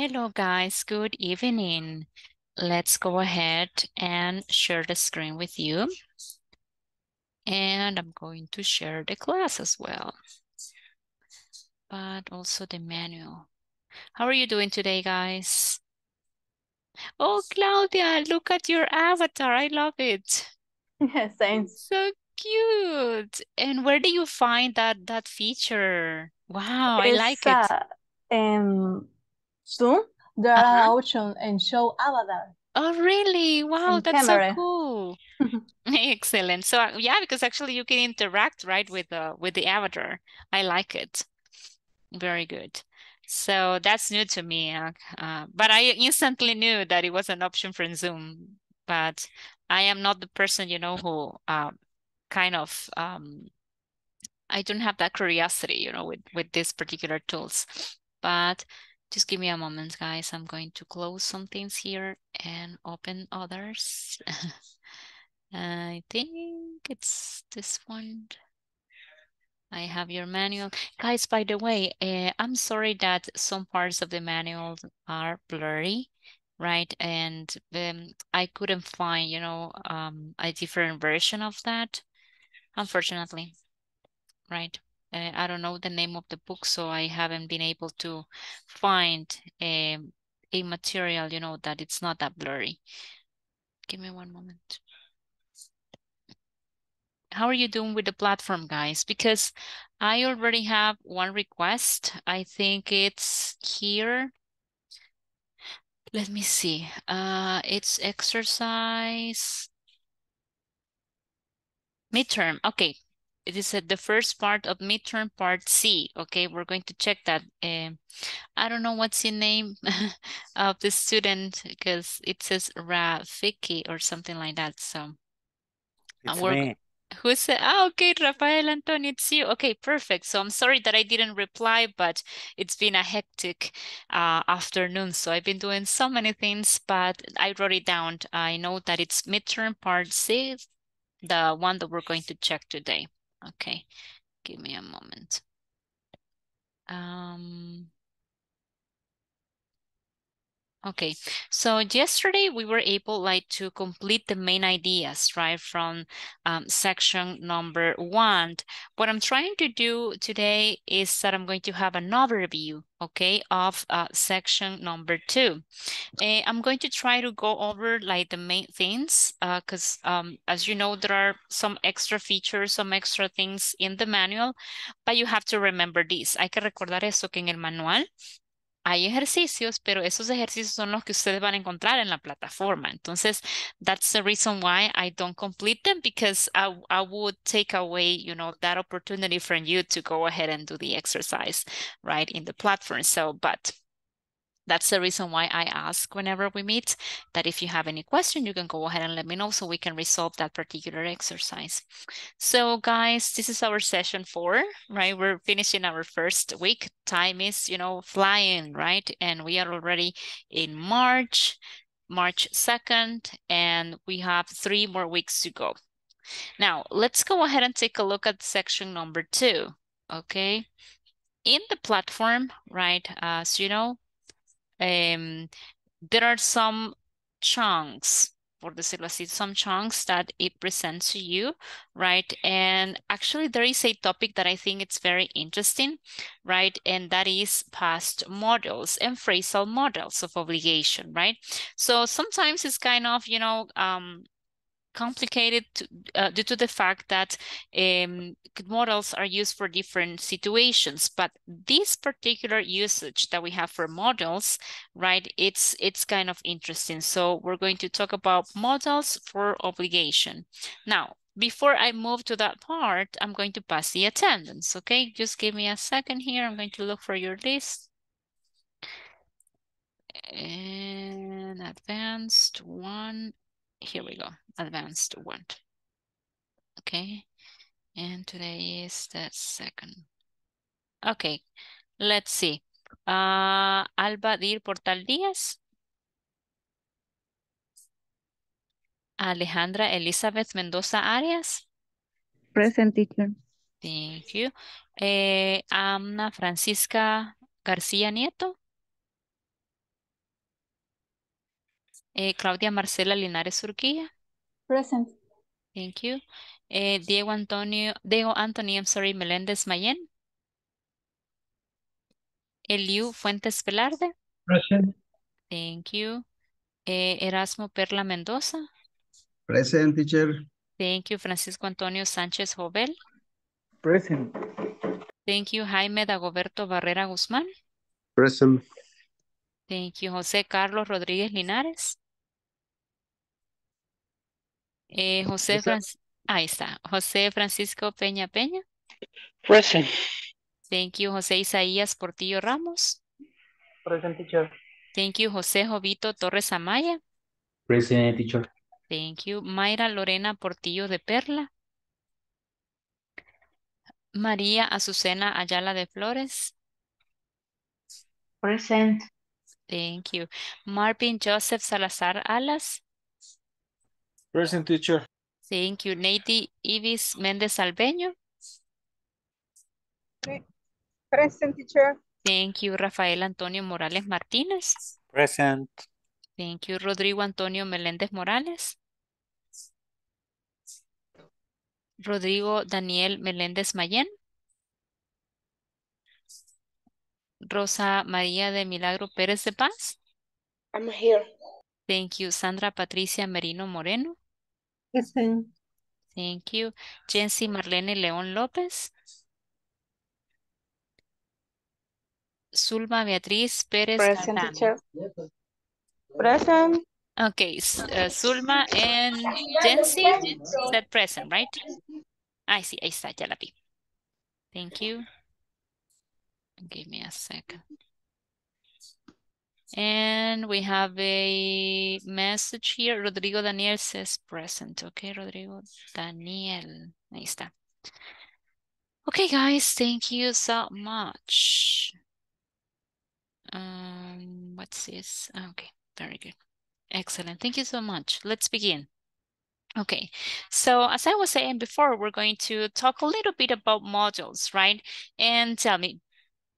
Hello guys, good evening. Let's go ahead and share the screen with you. And I'm going to share the class as well, but also the manual. How are you doing today, guys? Oh, Claudia, look at your avatar. I love it. Yes, thanks. So cute. And where do you find that feature? Wow, it's, I like it. Soon there are an option and show avatar. Oh, really? Wow, that's camera. So cool. Excellent. So yeah, because actually you can interact, right, with the avatar. I like it. Very good. So that's new to me, but I instantly knew that it was an option from Zoom. But I am not the person, you know, who I don't have that curiosity, you know, with these particular tools. But just give me a moment, guys. I'm going to close some things here and open others. I think it's this one. I have your manual. Guys, by the way, I'm sorry that some parts of the manual are blurry, right? And I couldn't find, you know, a different version of that, unfortunately, right? I don't know the name of the book, so I haven't been able to find a material, you know, that it's not that blurry. Give me one moment. How are you doing with the platform, guys? Because I already have one request. I think it's here. Let me see. It's exercise midterm. Okay. It is the first part of midterm part C. Okay, we're going to check that. I don't know what's the name of the student because it says Rafiki or something like that. So it's me. Who said, okay, Rafael Antonio, it's you. Okay, perfect. So I'm sorry that I didn't reply, but it's been a hectic afternoon. So I've been doing so many things, but I wrote it down. I know that it's midterm part C, the one that we're going to check today. Okay, give me a moment. Okay, so yesterday we were able to complete the main ideas, right, from section number 1. What I'm trying to do today is that I'm going to have an overview, okay, of section number 2. I'm going to try to go over like the main things because as you know, there are some extra features, some extra things in the manual, but you have to remember this. Hay que recordar eso, que en el manual hay ejercicios, pero esos ejercicios son los que ustedes van a encontrar en la plataforma. Entonces, that's the reason why I don't complete them, because I would take away, you know, that opportunity from you to go ahead and do the exercise, right, in the platform. So, but that's the reason why I ask whenever we meet that if you have any question, you can go ahead and let me know so we can resolve that particular exercise. So guys, this is our session 4, right? We're finishing our first week. Time is, you know, flying, right? And we are already in March, March 2nd, and we have 3 more weeks to go. Now, let's go ahead and take a look at section number 2, okay? In the platform, right, as you know, there are some chunks, por decirlo así, some chunks that it presents to you, right? And actually there is a topic that I think it's very interesting, right? And that is past models and phrasal models of obligation, right? So sometimes it's kind of, you know, complicated due to the fact that models are used for different situations, but this particular usage that we have for models, right, it's kind of interesting. So we're going to talk about models for obligation. Now, before I move to that part, I'm going to pass the attendance, okay? Just give me a second here. I'm going to look for your list. And advanced 1. Here we go, advanced 1. Okay, and today is the 2nd. Okay, let's see. Alba Díaz Portal Díaz. Alejandra Elizabeth Mendoza Arias. Present, teacher. Thank you. Ana Francisca García Nieto. Claudia Marcela Linares Urquilla. Present. Thank you. Diego Antonio Meléndez Mayen. Eliu Fuentes Velarde. Present. Thank you. Erasmo Perla Mendoza. Present, teacher. Thank you. Francisco Antonio Sánchez Jovel. Present. Thank you. Jaime Dagoberto Barrera Guzmán. Present. Thank you. José Carlos Rodríguez Linares. José Francisco Peña Peña. Present. Thank you. José Isaías Portillo Ramos. Present, teacher. Thank you. José Jovito Torres Amaya. Present, teacher. Thank you. Mayra Lorena Portillo de Perla. María Azucena Ayala de Flores. Present. Thank you. Marvin Joseph Salazar Alas. Present, teacher. Thank you. Nathy Ibis Méndez Alveño. Present, teacher. Thank you. Rafael Antonio Morales Martínez. Present. Thank you. Rodrigo Antonio Meléndez Morales. Rodrigo Daniel Meléndez Mayen. Rosa María de Milagro Pérez de Paz. I'm here. Thank you. Sandra Patricia Merino Moreno. Present. Thank you. Jensi Marlene León López. Zulma Beatriz Pérez. Present, teacher. Present. Okay, Zulma and Jensi said present, right? I see, ahí está, ya la vi. Thank you. Give me a second. And we have a message here. Rodrigo Daniel says present. Okay, Rodrigo Daniel. Ahí está. Okay, guys, thank you so much. What's this? Okay, very good. Excellent. Thank you so much. Let's begin. Okay, so as I was saying before, we're going to talk a little bit about modules, right? And tell me,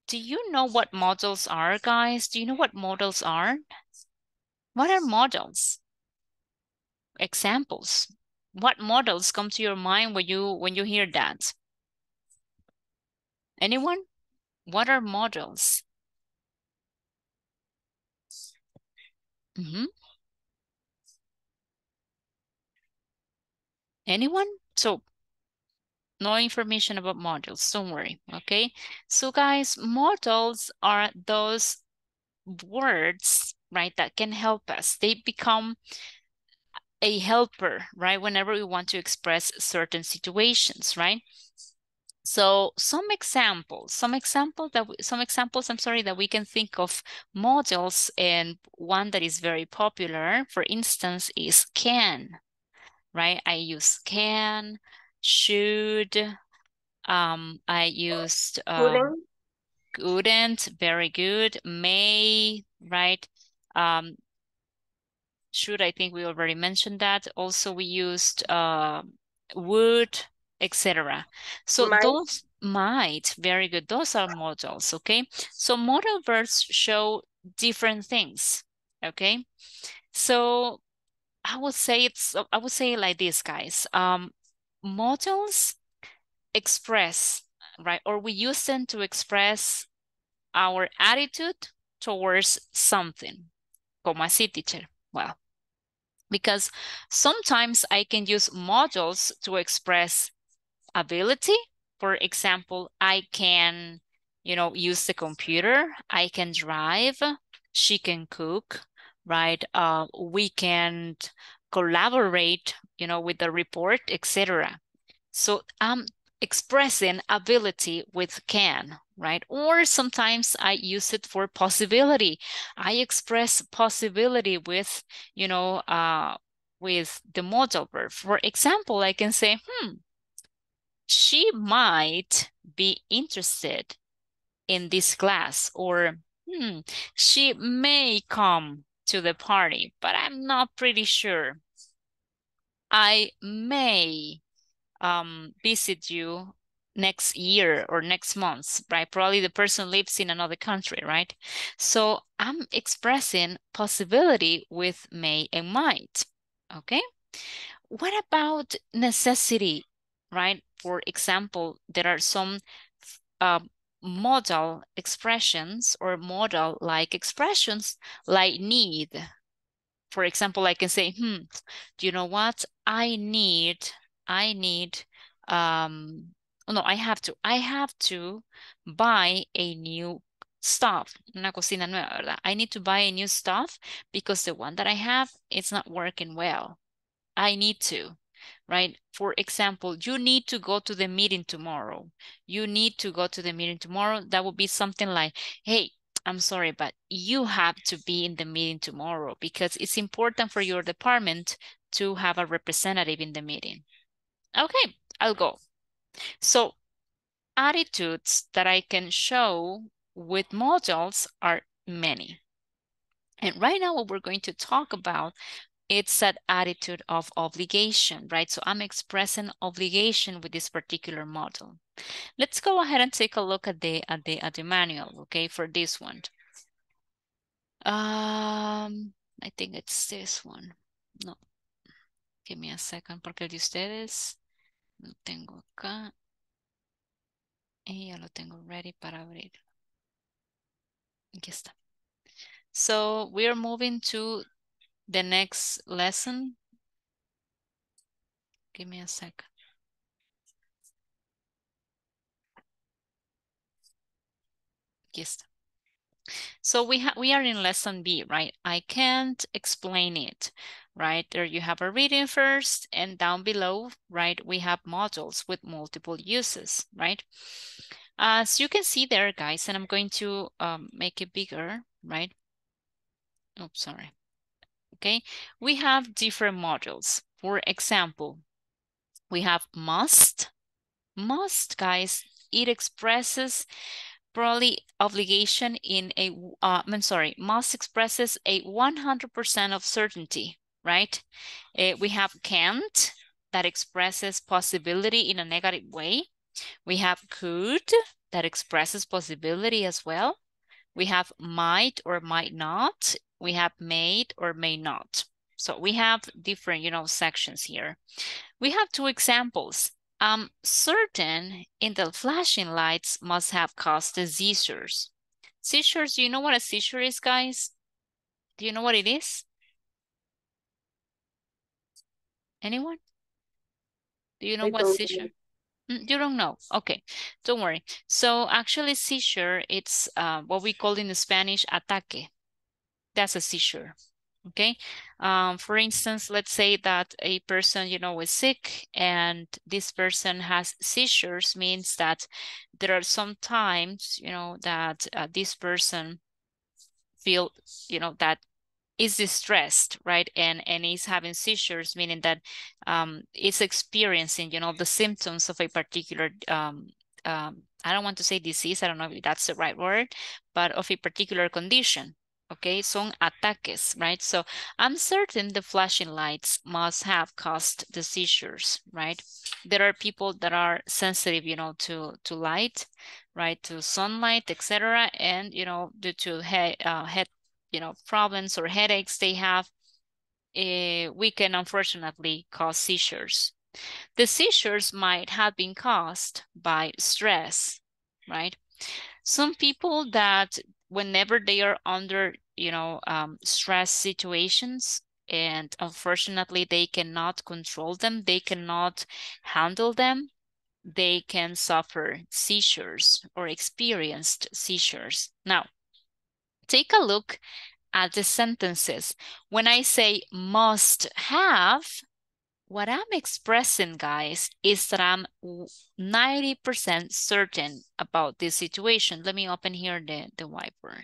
do you know what modules are, guys? Do you know what models are? What are models? Examples. What models come to your mind when you hear that? Anyone? What are models? Mm-hmm. Anyone? So, no information about modules, don't worry, okay? So guys, models are those words, right, that can help us. They become a helper, right, whenever we want to express certain situations, right? So some examples that we can think of models, and one that is very popular, for instance, is can, right? I use can, should, I used couldn't, very good, may, right? Should, I think we already mentioned that. Also we used would, etc. So those might, very good, those are models, okay? So modal verbs show different things, okay? So I would say like this, guys. Modals express, right, or we use them to express our attitude towards something. Como así, teacher? Well, because sometimes I can use modals to express ability. For example, I can, you know, use the computer. I can drive. She can cook, right? We can collaborate, you know, with the report, etc. So I'm expressing ability with can, right? Or sometimes I use it for possibility. I express possibility with, you know, with the modal verb. For example, I can say, she might be interested in this class, or she may come to the party, but I'm not pretty sure. I may visit you next year or next month, right? Probably the person lives in another country, right? So I'm expressing possibility with may and might, okay? What about necessity, right? For example, there are some modal expressions or modal-like expressions like need. For example, I can say, do you know what? I have to buy a new stuff. Una cocina nueva, ¿verdad? I need to buy a new stuff because the one that I have, it's not working well. I need to, right? For example, you need to go to the meeting tomorrow. You need to go to the meeting tomorrow. That would be something like, hey, I'm sorry, but you have to be in the meeting tomorrow because it's important for your department to have a representative in the meeting. Okay, I'll go. So attitudes that I can show with modals are many. And right now what we're going to talk about, it's an attitude of obligation, right? So I'm expressing obligation with this particular modal. Let's go ahead and take a look at the manual, okay, for this one. I think it's this one. No, give me a second, porque el de ustedes lo tengo acá y ya lo tengo ready para abrir. Aquí está. So we are moving to the next lesson. Give me a second. Aquí está. So we are in lesson B, right? I can't explain it, right? There you have a reading first, and down below, right, we have modals with multiple uses, right? As you can see there, guys, and I'm going to make it bigger, right? Oops, sorry. Okay, we have different modals. For example, we have must. Must, guys, it expresses probably obligation in a, must expresses a 100% of certainty, right? We have can't, that expresses possibility in a negative way. We have could, that expresses possibility as well. We have might or might not. We have made or may not. So we have different, you know, sections here. We have two examples. Certain in the flashing lights must have caused the seizures. Seizures, do you know what a seizure is, guys? Do you know what it is? Anyone? Do you know what seizure? You don't know. Okay, don't worry. So actually seizure, it's what we call in Spanish ataque. That's a seizure, okay? For instance, let's say that a person, you know, is sick and this person has seizures, means that there are some times, you know, that this person feel, you know, that is distressed, right? And is having seizures, meaning that it's experiencing, you know, the symptoms of a particular I don't want to say disease, I don't know if that's the right word, but of a particular condition. Okay, son ataques, right? So I'm certain the flashing lights must have caused the seizures, right? There are people that are sensitive, you know, to light, right? To sunlight, etc. And, you know, due to head, you know, problems or headaches they have, we can unfortunately cause seizures. The seizures might have been caused by stress, right? Some people that whenever they are under, you know, stress situations, and unfortunately they cannot control them, they cannot handle them, they can suffer seizures or experienced seizures. Now, take a look at the sentences. When I say must have, what I'm expressing, guys, is that I'm 90% certain about this situation. Let me open here the whiteboard.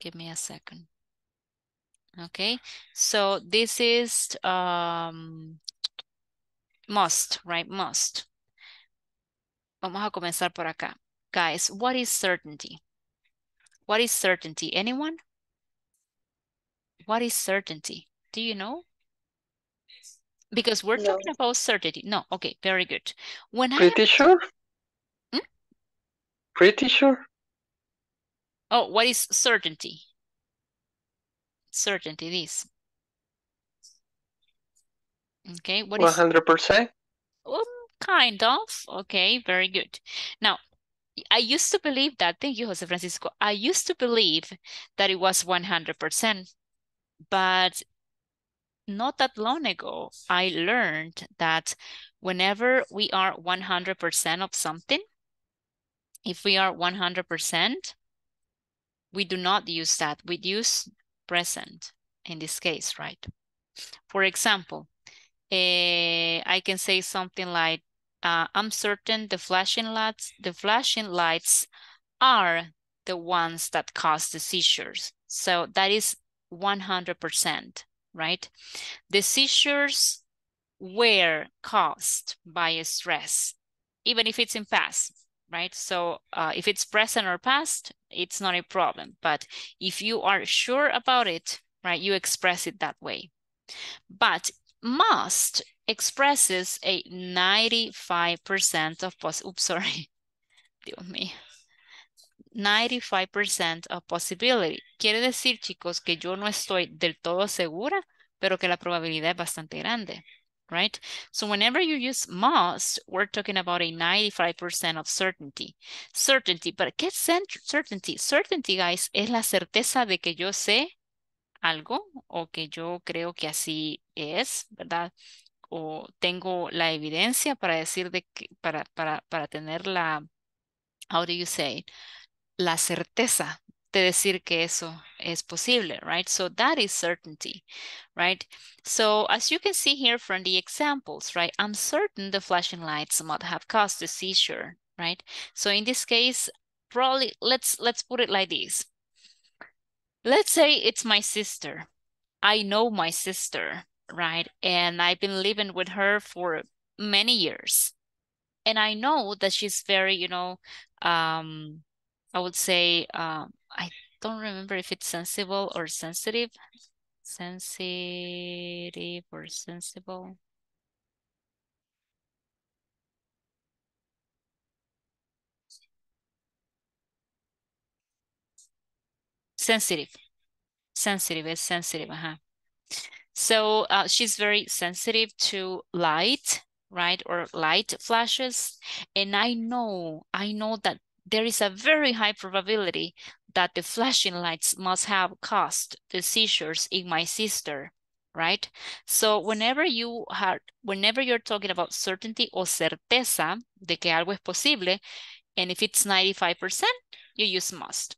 Give me a second. Okay, so this is must, right? Must. Vamos a comenzar por acá. Guys, what is certainty? What is certainty? Anyone? What is certainty? Do you know? Because we're talking about certainty. No, okay, very good. When pretty sure? Hmm? Pretty sure. Oh, what is certainty? Certainty is. Okay, what 100%? Is... 100%? Well, kind of. Okay, very good. Now, I used to believe that. Thank you, José Francisco. I used to believe that it was 100%, but not that long ago, I learned that whenever we are 100% of something, if we are 100%, we do not use that. We use present in this case, right? For example, I can say something like, I'm certain the flashing lights are the ones that cause the seizures. So that is 100%, right? The seizures were caused by a stress, even if it's in past, right? So if it's present or past, it's not a problem. But if you are sure about it, right, you express it that way. But must expresses a 95% of 95% of possibility. Quiere decir, chicos, que yo no estoy del todo segura, pero que la probabilidad es bastante grande, right? So whenever you use must, we're talking about a 95% of certainty. Certainty, but ¿qué es certainty? Certainty, guys, es la certeza de que yo sé algo o que yo creo que así es, ¿verdad? O tengo la evidencia para decir de que, para tener la, how do you say, la certeza de decir que eso es posible, right? So that is certainty, right? So as you can see here from the examples, right? I'm certain the flashing lights might have caused the seizure, right? So in this case, probably, let's put it like this. Let's say it's my sister. I know my sister, right? And I've been living with her for many years. And I know that she's very, you know, I would say, I don't remember if it's sensible or sensitive. Sensitive or sensible. Sensitive. Sensitive is sensitive. So she's very sensitive to light, right? Or light flashes. And I know that there is a very high probability that the flashing lights must have caused the seizures in my sister, right? So whenever you're talking about certainty or certeza de que algo es posible, and if it's 95%, you use must.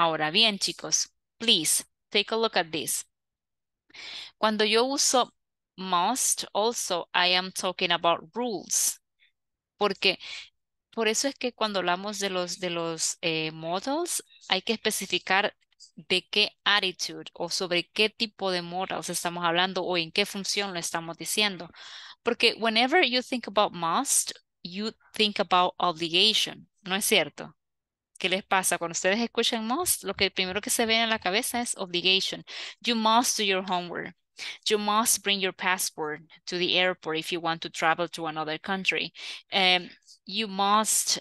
Ahora bien, chicos, please take a look at this. Cuando yo uso must, also I am talking about rules. Porque por eso es que cuando hablamos de los modals, hay que especificar de qué attitude o sobre qué tipo de modals estamos hablando o en qué función lo estamos diciendo. Porque whenever you think about must, you think about obligation, ¿no es cierto? ¿Qué les pasa? Cuando ustedes escuchan must, lo que primero que se ve en la cabeza es obligation. You must do your homework. You must bring your passport to the airport if you want to travel to another country. You must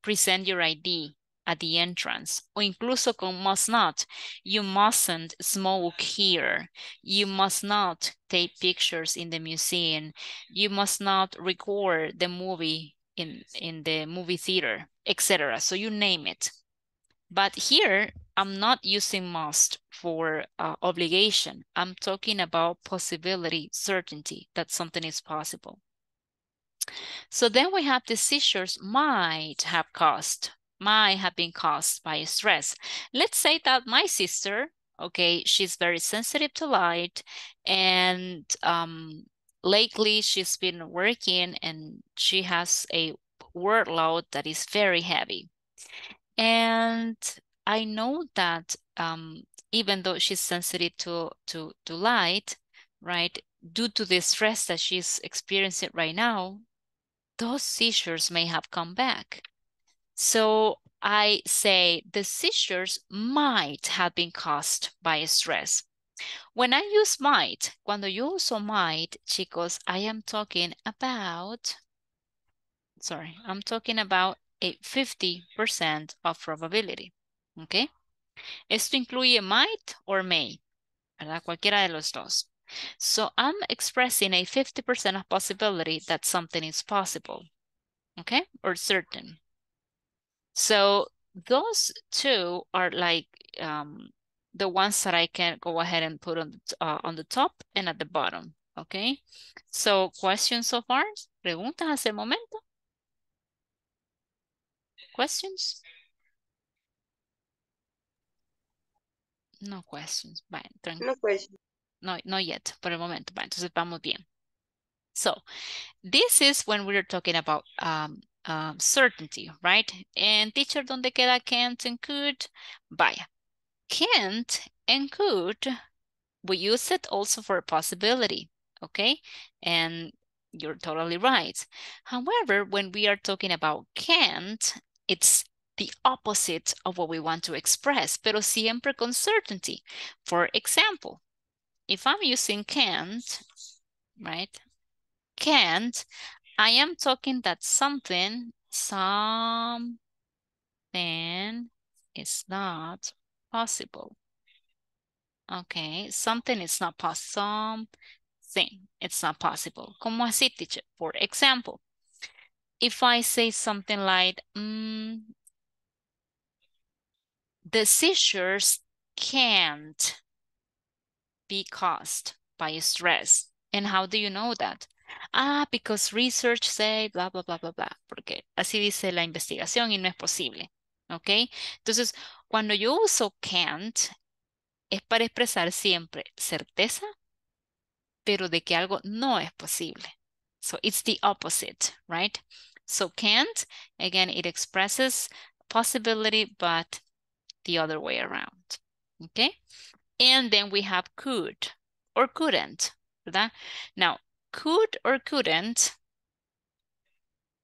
present your ID at the entrance. O incluso con must not. You mustn't smoke here. You must not take pictures in the museum. You must not record the movie in the movie theater, etc. So you name it. But here, I'm not using must for obligation. I'm talking about possibility, certainty that something is possible. So then we have the seizures might have been caused by stress. Let's say that my sister, okay, she's very sensitive to light, and lately she's been working and she has a workload that is very heavy. And I know that even though she's sensitive to light, right, due to the stress that she's experiencing right now, those seizures may have come back. So I say the seizures might have been caused by stress. When I use might, cuando yo uso might, chicos, I am talking about, sorry, I'm talking about a 50% of probability, ¿ok? Esto incluye might or may, ¿verdad? Cualquiera de los dos. So I'm expressing a 50% of possibility that something is possible, okay, or certain. So those two are like the ones that I can go ahead and put on the top and at the bottom, okay? So questions so far? Preguntas hasta el momento? Questions? No questions. Bye. No questions. No, not yet, por el momento. Entonces vamos bien. So, this is when we're talking about certainty, right? And teacher, ¿dónde queda can't and could? Vaya. Can't and could, we use it also for a possibility, okay? And you're totally right. However, when we are talking about can't, it's the opposite of what we want to express, pero siempre con certainty. For example, if I'm using can't, right? Can't, I am talking that something is not possible. Okay, something is not possible. Something, it's not possible. Como así, teacher? For example, if I say something like, the seizures can't be caused by stress. And how do you know that? Ah, because research say blah, blah, blah, blah, blah. Porque así dice la investigación y no es posible. ¿Ok? Entonces, cuando yo uso can't, es para expresar siempre certeza, pero de que algo no es posible. So, it's the opposite, right? So, can't, again, it expresses possibility, but the other way around. ¿Ok? And then we have could or couldn't, ¿verdad? Now, could or couldn't,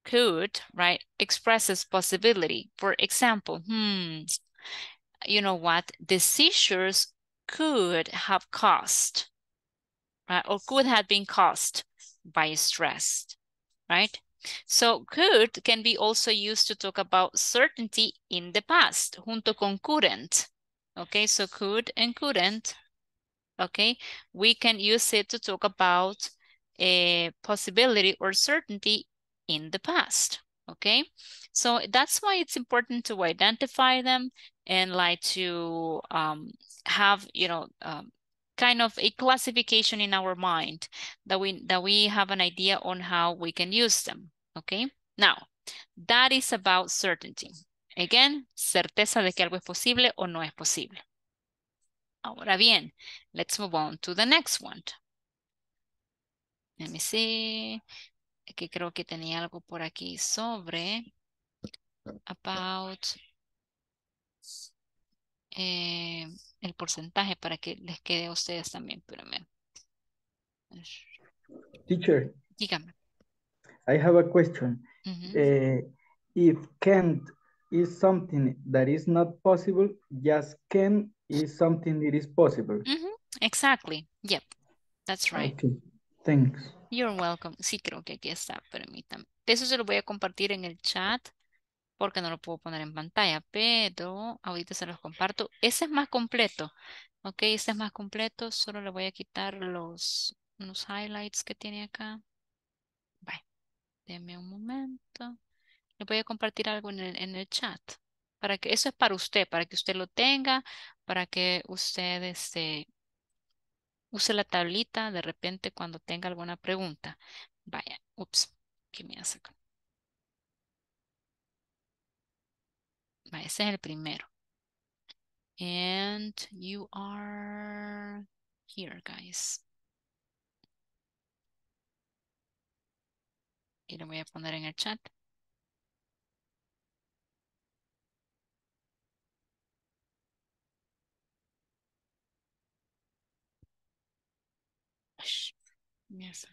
could, right, expresses possibility. For example, you know what, the seizures could have caused, right, or could have been caused by stress, right? So, could can be also used to talk about certainty in the past, junto con couldn't. Okay, so could and couldn't, okay, we can use it to talk about a possibility or certainty in the past, okay? So that's why it's important to identify them and like to have, you know, kind of a classification in our mind that we have an idea on how we can use them, okay? Now, that is about certainty. Again, certeza de que algo es posible o no es posible. Ahora bien, let's move on to the next one. Let me see. Aquí creo que tenía algo por aquí sobre about el porcentaje para que les quede a ustedes también. Espérame. Teacher. Dígame. I have a question. If can't is something that is not possible, just can is something that is possible. Exactly. Yep. That's right. Okay. Thanks. You're welcome. Sí, creo que aquí está. Permítame. De eso se lo voy a compartir en el chat porque no lo puedo poner en pantalla, pero ahorita se los comparto. Ese es más completo. Ok, ese es más completo. Solo le voy a quitar unos highlights que tiene acá. Bye. Deme un momento. Le voy a compartir algo en el chat. Para que, eso es para usted, para que usted lo tenga, para que usted use la tablita de repente cuando tenga alguna pregunta. Vaya, ups, que me hace acá. Vaya, ese es el primero. And you are here, guys. Y lo voy a poner en el chat. Yes.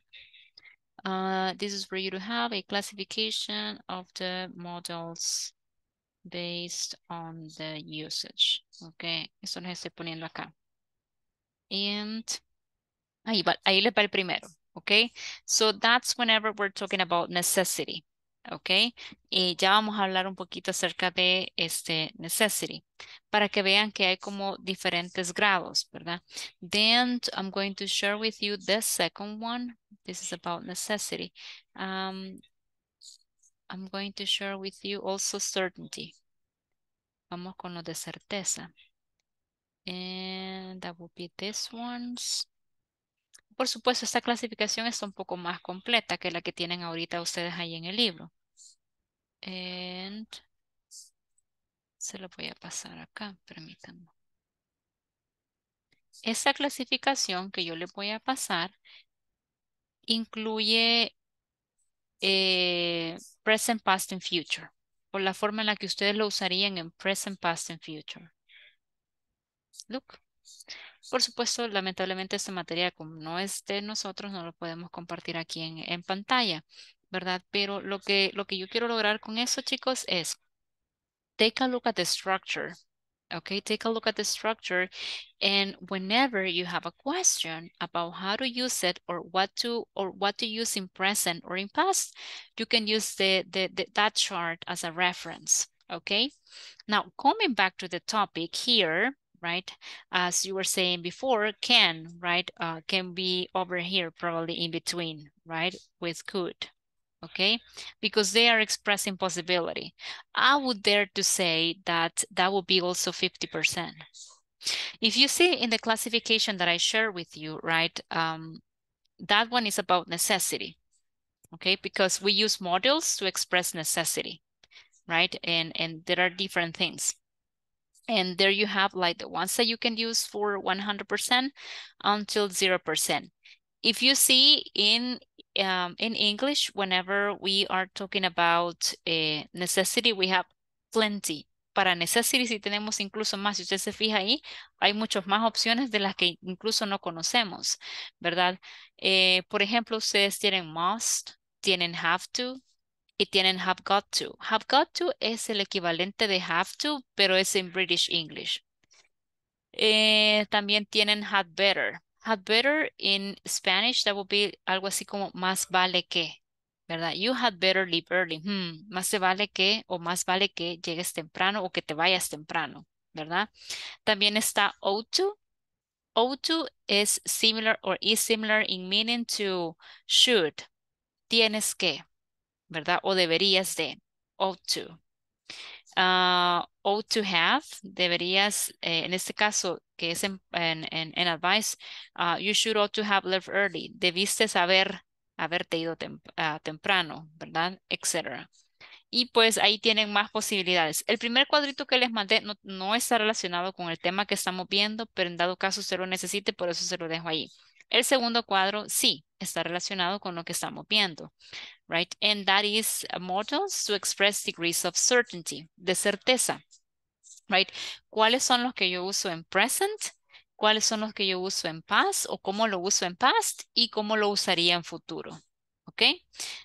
This is for you to have a classification of the models based on the usage. Okay, eso les estoy poniendo acá. And ahí le va el primero. Okay, so that's whenever we're talking about necessity. Okay, y ya vamos a hablar un poquito acerca de este necessity para que vean que hay como diferentes grados, ¿verdad? Then I'm going to share with you the second one. This is about necessity. I'm going to share with you also certainty. Vamos con lo de certeza. And that will be this one's. Por supuesto, esta clasificación está un poco más completa que la que tienen ahorita ustedes ahí en el libro. And se lo voy a pasar acá, permítanme. Esta clasificación que yo le voy a pasar incluye present, past and future. O la forma en la que ustedes lo usarían en present, past and future. Look. Por supuesto, lamentablemente esta materia como no es de nosotros, no lo podemos compartir aquí en pantalla, ¿verdad? Pero lo que yo quiero lograr con eso, chicos, es take a look at the structure, okay? Take a look at the structure, and whenever you have a question about how to use it or what to use in present or in past, you can use that chart as a reference, okay? Now, coming back to the topic here, right? As you were saying before, can, right? Can be over here, probably in between, right? With could, okay? Because they are expressing possibility. I would dare to say that that would be also 50%. If you see in the classification that I share with you, right? That one is about necessity, okay? Because we use models to express necessity, right? And there are different things. And there you have like the ones that you can use for 100% until 0%. If you see in English, whenever we are talking about necessity, we have plenty. Para necessity, si tenemos incluso más, si usted se fija ahí, hay muchas más opciones de las que incluso no conocemos, ¿verdad? Por ejemplo, ustedes tienen must, tienen have to, y tienen have got to. Have got to es el equivalente de have to, pero es en British English. También tienen had better. Had better in Spanish, that would be algo así como más vale que, ¿verdad? You had better leave early. Más te vale que o más vale que llegues temprano o que te vayas temprano, ¿verdad? También está ought to. Ought to es similar or is similar in meaning to should. Tienes que, ¿verdad? O deberías de, ought to. Ought to have, deberías, en este caso, que es en advice, you should ought to have left early, debiste haberte ido temprano, ¿verdad? Etcétera. Y pues ahí tienen más posibilidades. El primer cuadrito que les mandé no está relacionado con el tema que estamos viendo, pero en dado caso usted lo necesite, por eso se lo dejo ahí. El segundo cuadro sí está relacionado con lo que estamos viendo, right? And that is models to express degrees of certainty, de certeza, right? ¿Cuáles son los que yo uso en present? ¿Cuáles son los que yo uso en past? ¿O cómo lo uso en past? ¿Y cómo lo usaría en futuro? ¿Ok?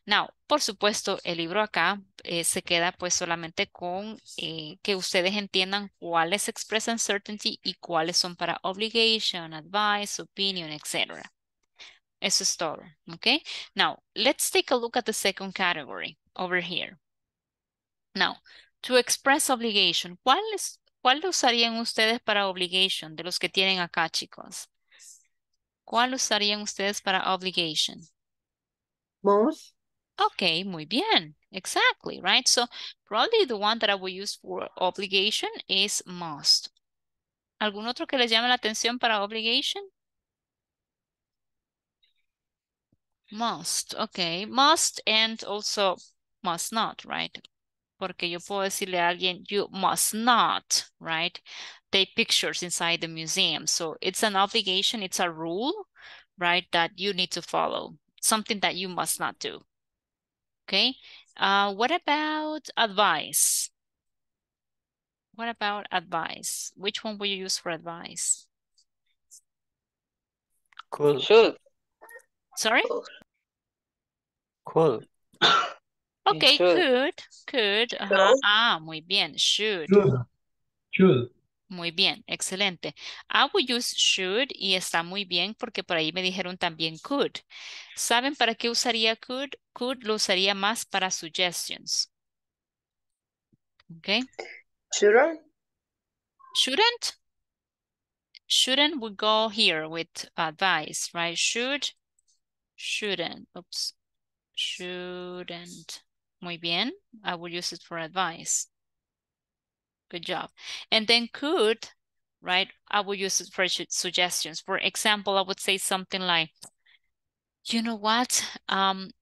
Now, por supuesto, el libro acá se queda pues solamente con que ustedes entiendan cuáles expresan certainty y cuáles son para obligation, advice, opinion, etc. Eso es todo, ¿ok? Now, let's take a look at the second category over here. Now, to express obligation, ¿cuál lo usarían ustedes para obligation de los que tienen acá, chicos? ¿Cuál usarían ustedes para obligation? Most. Okay, muy bien. Exactly, right? So probably the one that I will use for obligation is must. ¿Algún otro que les llame la atención para obligation? Must, okay. Must and also must not, right? Porque yo puedo decirle a alguien, you must not, right? Take pictures inside the museum. So it's an obligation, it's a rule, right? That you need to follow. Something that you must not do, okay? What about advice? What about advice? Which one will you use for advice? Cool. Should. Sorry? Cool. Okay, could. Could. Uh-huh. Ah, muy bien. Should. Should. Muy bien, excelente. I would use should y está muy bien porque por ahí me dijeron también could. ¿Saben para qué usaría could? Could lo usaría más para suggestions. Okay. Shouldn't? Shouldn't? Shouldn't would go here with advice, right? Should, shouldn't. Oops. Shouldn't. Muy bien. I will use it for advice. Good job. And then could, right? I would use it for suggestions. For example, I would say something like, you know what?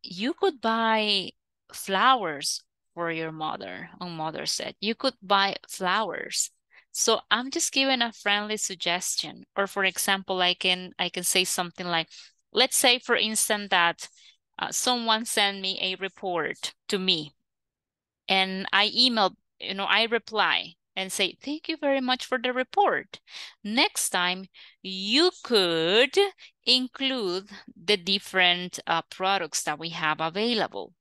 You could buy flowers for your mother on Mother's Day. You could buy flowers. So I'm just giving a friendly suggestion. Or for example, I can say something like, let's say for instance that someone sent me a report to me and I emailed, you know, I reply and say, thank you very much for the report. Next time, you could include the different products that we have available.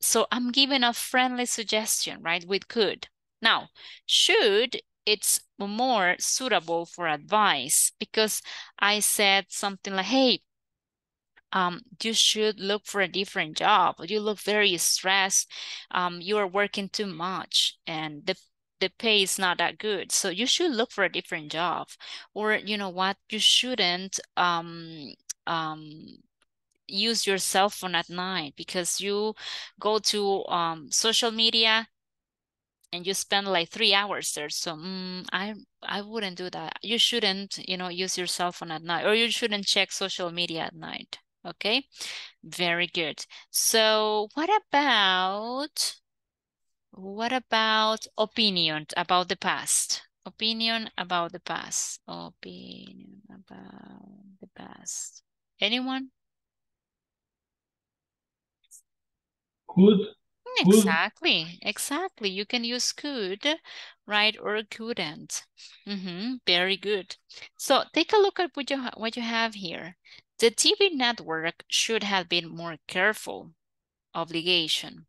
So I'm giving a friendly suggestion, right, with could. Now, should, it's more suitable for advice because I said something like, hey, you should look for a different job. You look very stressed. You are working too much and the pay is not that good. So you should look for a different job. Or you know what? You shouldn't use your cell phone at night because you go to social media and you spend like 3 hours there. So I wouldn't do that. You shouldn't, you know, use your cell phone at night, or you shouldn't check social media at night. Okay, very good. So what about opinion about the past? Opinion about the past. Opinion about the past. Anyone? Could. Exactly, exactly. You can use could, right, or couldn't. Very good. So take a look at what you have here. The TV network should have been more careful. Obligation.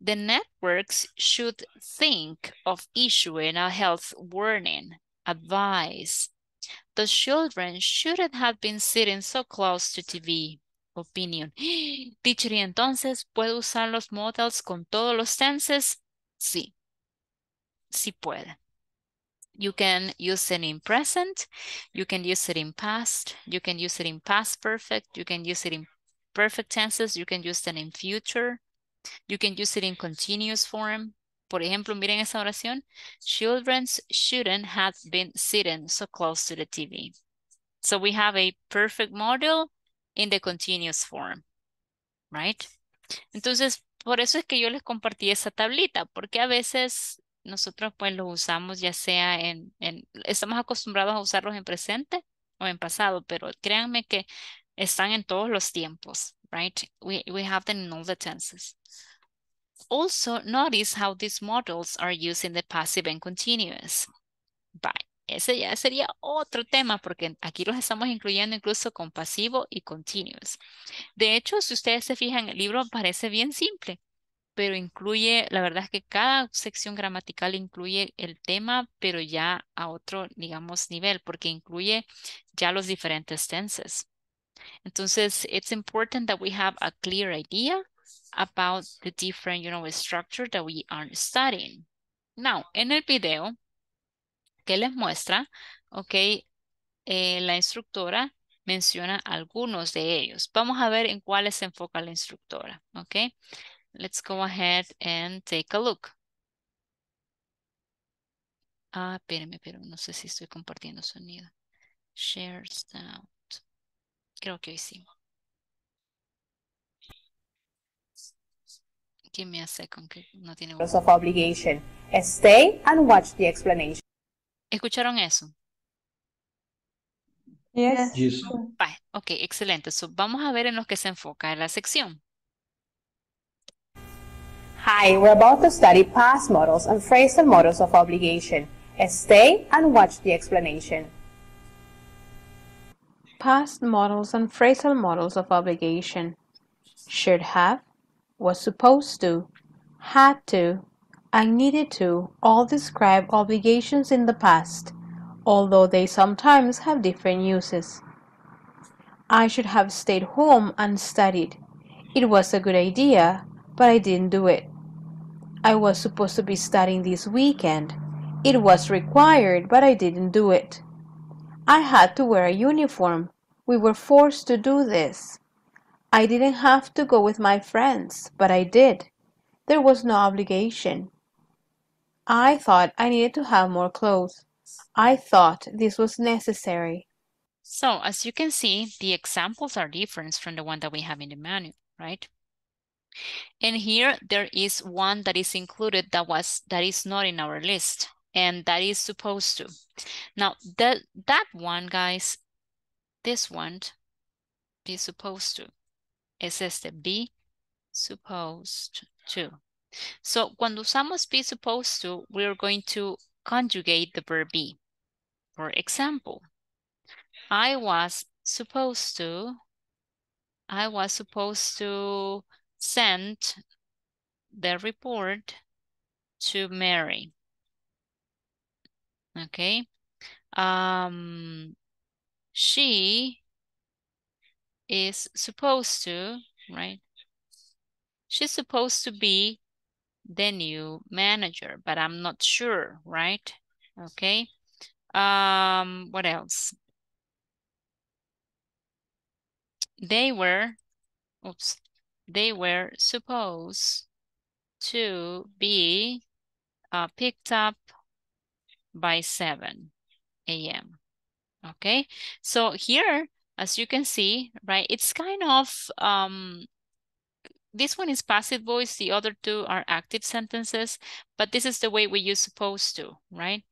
The networks should think of issuing a health warning. Advice. The children shouldn't have been sitting so close to TV. Opinion. Teacher, ¿y entonces puedo usar los modals con todos los tenses? Sí. Sí puede. You can use it in present, you can use it in past, you can use it in past perfect, you can use it in perfect tenses, you can use it in future, you can use it in continuous form. Por ejemplo, miren esa oración. Children shouldn't have been sitting so close to the TV. So we have a perfect modal in the continuous form, right? Entonces, por eso es que yo les compartí esa tablita, porque a veces nosotros pues los usamos ya sea estamos acostumbrados a usarlos en presente o en pasado, pero créanme que están en todos los tiempos, right? We have them in all the tenses. Also, notice how these modals are used in the passive and continuous. Bye. Ese ya sería otro tema porque aquí los estamos incluyendo incluso con pasivo y continuous. De hecho, si ustedes se fijan, el libro parece bien simple, pero incluye, la verdad es que cada sección gramatical incluye el tema, pero ya a otro, digamos, nivel, porque incluye ya los diferentes tenses. Entonces, it's important that we have a clear idea about the different, you know, structure that we are studying. Now, en el video que les muestra, ok, la instructora menciona algunos de ellos. Vamos a ver en cuáles se enfoca la instructora, ok. Let's go ahead and take a look. Ah, espérenme, pero no sé si estoy compartiendo sonido. Share sound. Creo que hoy sí. Give me a second, que no tiene... of obligation. Stay and watch the explanation. ¿Escucharon eso? Yes. Yes. Bye. Ok, excelente. So, vamos a ver en los que se enfoca en la sección. Hi, we're about to study past modals and phrasal modals of obligation. Stay and watch the explanation. Past modals and phrasal modals of obligation. Should have, was supposed to, had to, and needed to all describe obligations in the past. although they sometimes have different uses. I should have stayed home and studied. It was a good idea, but I didn't do it. I was supposed to be studying this weekend. It was required, but I didn't do it. I had to wear a uniform. We were forced to do this. I didn't have to go with my friends, but I did. There was no obligation. I thought I needed to have more clothes. I thought this was necessary. So, as you can see, the examples are different from the one that we have in the manual, right? And here there is one that is included that is not in our list, and that is supposed to. Now, that one, guys, this one is supposed to. It says the be supposed to. So, cuando usamos be supposed to, we are going to conjugate the verb be. For example, I was supposed to send the report to Mary. Okay. She is supposed to, right? She's supposed to be the new manager, but I'm not sure, right? Okay. What else? They were supposed to be picked up by 7 AM Okay, so here, as you can see, right, it's kind of, this one is passive voice, the other two are active sentences, but this is the way we use supposed to, right?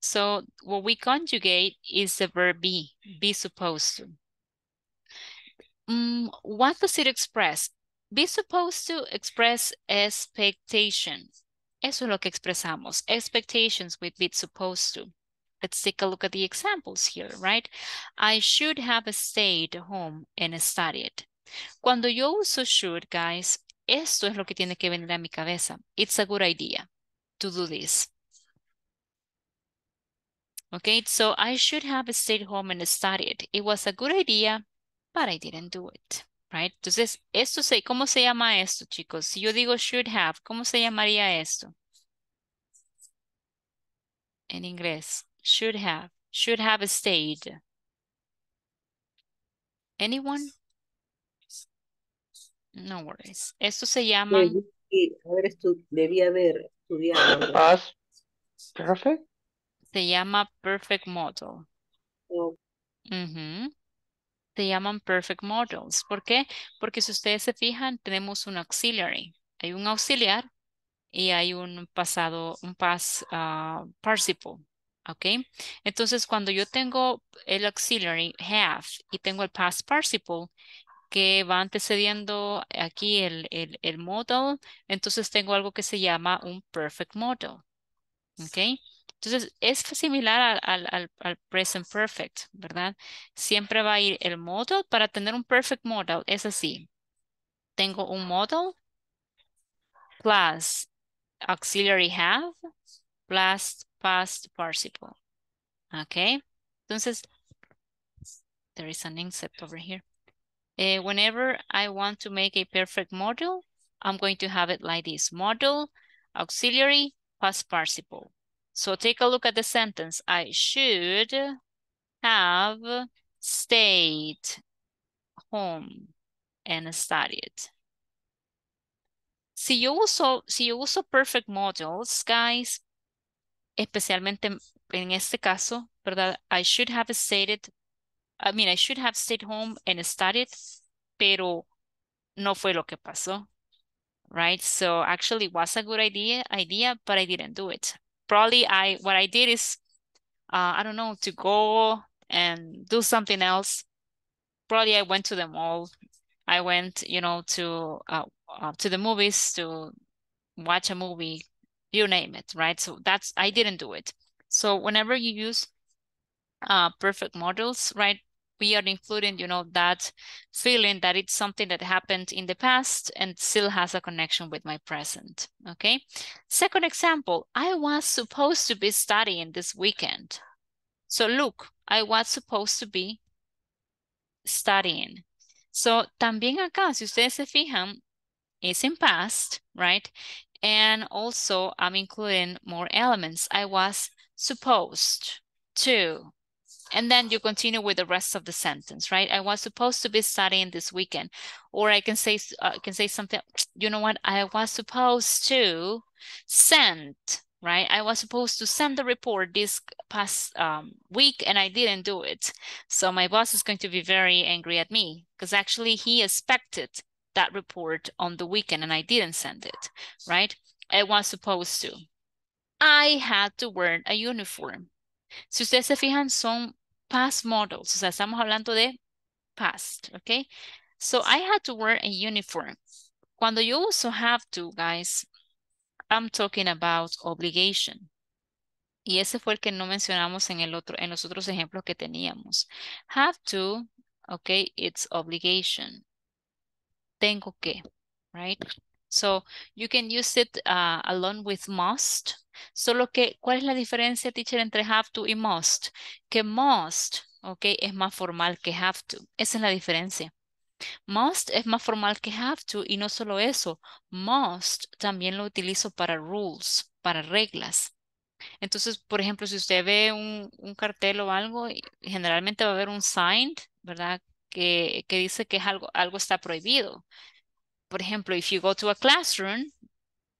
So what we conjugate is the verb be supposed to. What does it express? Be supposed to express expectation. Eso es lo que expresamos, expectations with be supposed to. Let's take a look at the examples here, right? I should have stayed home and studied. Cuando yo uso should, guys, esto es lo que tiene que venir a mi cabeza. It's a good idea to do this. Okay, so I should have stayed home and studied. It was a good idea, but I didn't do it, right? Entonces, esto ¿cómo se llama esto, chicos? Si yo digo should have, ¿cómo se llamaría esto? En inglés, should have stayed. Anyone? No worries. Esto se llama... Debía haber estudiado. Past perfect. Se llama perfect model. Oh. Uh-huh. Se llaman perfect models. ¿Por qué? Porque si ustedes se fijan, tenemos un auxiliary. Hay un auxiliar y hay un pasado, un past participle. ¿Ok? Entonces, cuando yo tengo el auxiliary have y tengo el past participle que va antecediendo aquí el modal, entonces tengo algo que se llama un perfect model. ¿Ok? Entonces, es similar al present perfect, ¿verdad? Siempre va a ir el modal. Para tener un perfect modal, es así. Tengo un modal plus auxiliary have plus past participle. Okay. Entonces, there is an incept over here. Whenever I want to make a perfect modal, I'm going to have it like this. Modal, auxiliary, past participle. So take a look at the sentence. I should have stayed home and studied. Si yo uso perfect models, guys, especialmente en este caso, ¿verdad? I should have stayed home and studied, pero no fue lo que pasó, right? So actually it was a good idea, but I didn't do it. Probably what I did is, I don't know, to go and do something else. Probably I went to the mall. I went, to the movies to watch a movie, you name it, right? So I didn't do it. So whenever you use perfect models, right, we are including, that feeling that it's something that happened in the past and still has a connection with my present, okay? Second example, I was supposed to be studying this weekend. So look, I was supposed to be studying. So también acá, si ustedes se fijan, it's in past, right? And also I'm including more elements. I was supposed to. And then you continue with the rest of the sentence, right? I was supposed to be studying this weekend. Or I can say something, you know what? I was supposed to send, right? I was supposed to send the report this past week and I didn't do it. So my boss is going to be very angry at me because actually he expected that report on the weekend and I didn't send it, right? I was supposed to. I had to wear a uniform. Si ustedes se fijan, son past models. O sea, estamos hablando de past, okay? So, I had to wear a uniform. Cuando you also have to, guys, I'm talking about obligation. Y ese fue el que no mencionamos en, en los otros ejemplos que teníamos. Have to, okay, it's obligation. Tengo que, right? So, you can use it along with must. Solo que, ¿cuál es la diferencia, teacher, entre have to y must? Que must, ok, es más formal que have to. Esa es la diferencia. Must es más formal que have to y no solo eso. Must también lo utilizo para rules, para reglas. Entonces, por ejemplo, si usted ve un cartel o algo, generalmente va a haber un sign, ¿verdad? Que dice que es algo está prohibido. For example, if you go to a classroom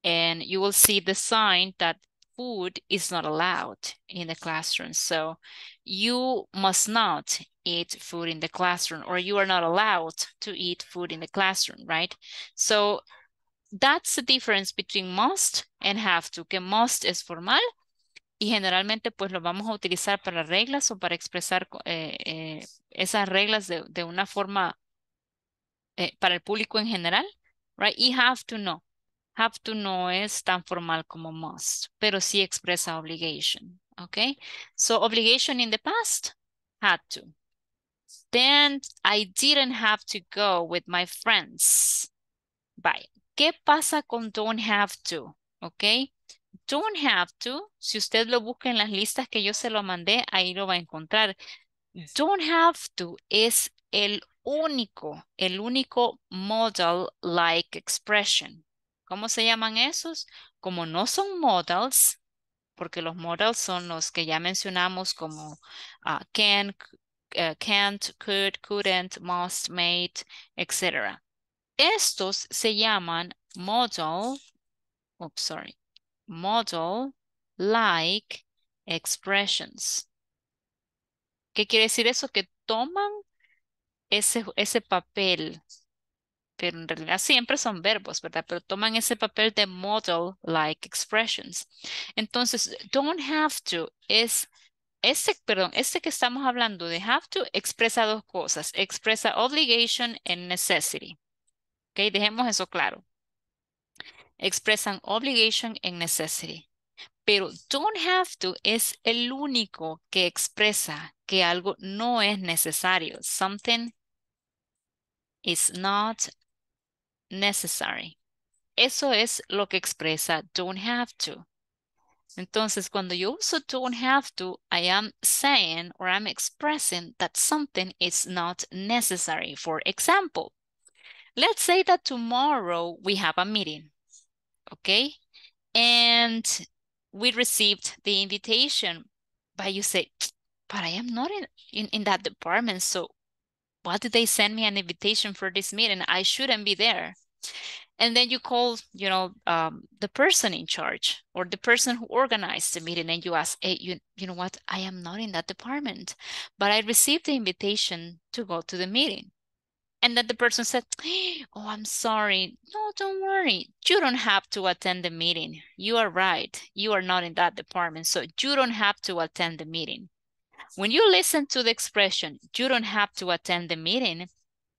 and you will see the sign that food is not allowed in the classroom. So you must not eat food in the classroom or you are not allowed to eat food in the classroom, right? So that's the difference between must and have to. Que must es formal y generalmente pues lo vamos a utilizar para reglas o para expresar esas reglas de una forma para el público en general, right? Y have to no. Have to no es tan formal como must, pero sí expresa obligation, okay? So obligation in the past, had to. Then I didn't have to go with my friends. Bye. ¿Qué pasa con don't have to? Okay? Don't have to, si usted lo busca en las listas que yo se lo mandé, ahí lo va a encontrar. Yes. Don't have to es el único modal like expression. ¿Cómo se llaman esos? Como no son modals, porque los modals son los que ya mencionamos como can't, could, couldn't, must, might, etc. Estos se llaman modal like expressions. ¿Qué quiere decir eso? Que toman ese papel, pero en realidad siempre son verbos, ¿verdad? Pero toman ese papel de model-like expressions. Entonces, don't have to es, este que estamos hablando de have to expresa dos cosas, expresa obligation and necessity. ¿Ok? Dejemos eso claro. Expresan obligation and necessity. Pero don't have to es el único que expresa que algo no es necesario. Something is not necessary. Eso es lo que expresa don't have to. Entonces, cuando yo uso don't have to, I am saying or I'm expressing that something is not necessary. For example, let's say that tomorrow we have a meeting, okay? And we received the invitation, but you say, but I am not in that department, so why did they send me an invitation for this meeting? I shouldn't be there. And then you call, you know, the person in charge or the person who organized the meeting and you ask, hey, you know what? I am not in that department, but I received the invitation to go to the meeting. And then the person said, oh, I'm sorry. No, don't worry. You don't have to attend the meeting. You are right. You are not in that department. So you don't have to attend the meeting. When you listen to the expression, you don't have to attend the meeting,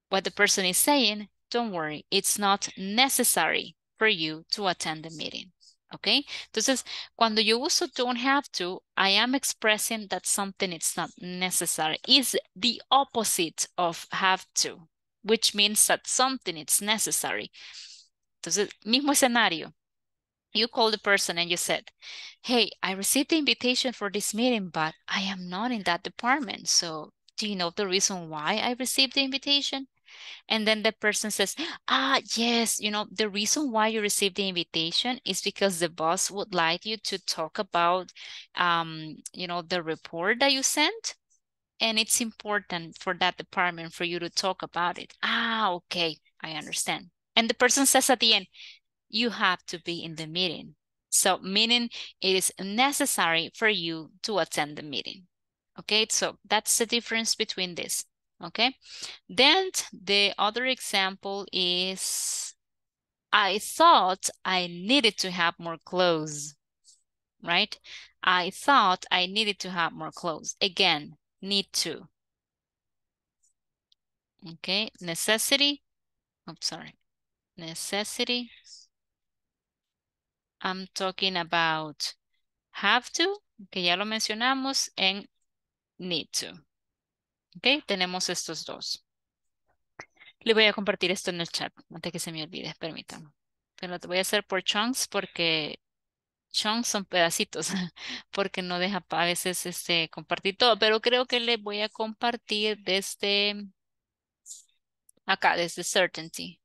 what the person is saying, don't worry. It's not necessary for you to attend the meeting. Okay? Entonces, cuando yo uso don't have to, I am expressing that something is not necessary. It's the opposite of have to, which means that something is necessary. Entonces, mismo escenario. You call the person and you said, hey, I received the invitation for this meeting, but I am not in that department. So do you know the reason why I received the invitation? And then the person says, ah, yes, you know, the reason why you received the invitation is because the boss would like you to talk about, you know, the report that you sent. And it's important for that department for you to talk about it. Ah, okay, I understand. And the person says at the end, you have to be in the meeting. So meaning it is necessary for you to attend the meeting. Okay, so that's the difference between this. Okay, then the other example is, I thought I needed to have more clothes, right? I thought I needed to have more clothes. Again, need to. Okay, necessity. I'm sorry, necessity. I'm talking about have to, que ya lo mencionamos, and need to. Ok, tenemos estos dos. Le voy a compartir esto en el chat antes que se me olvide, permítanme. Pero lo voy a hacer por chunks porque chunks son pedacitos, porque no deja a veces compartir todo. Pero creo que le voy a compartir desde acá, desde certainty.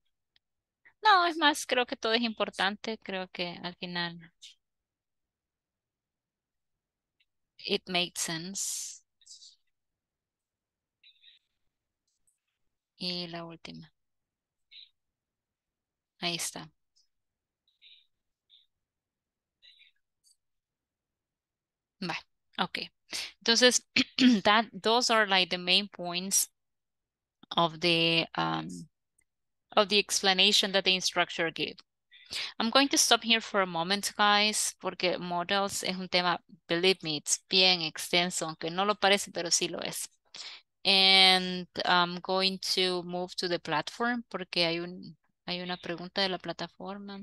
No, es más, creo que todo es importante. Creo que al final it made sense. Y la última. Ahí está. Va, okay. Entonces, those are like the main points of the explanation that the instructor gave. I'm going to stop here for a moment, guys, porque models es un tema, believe me, it's bien extenso, aunque no lo parece, pero sí lo es. And I'm going to move to the platform porque hay una pregunta de la plataforma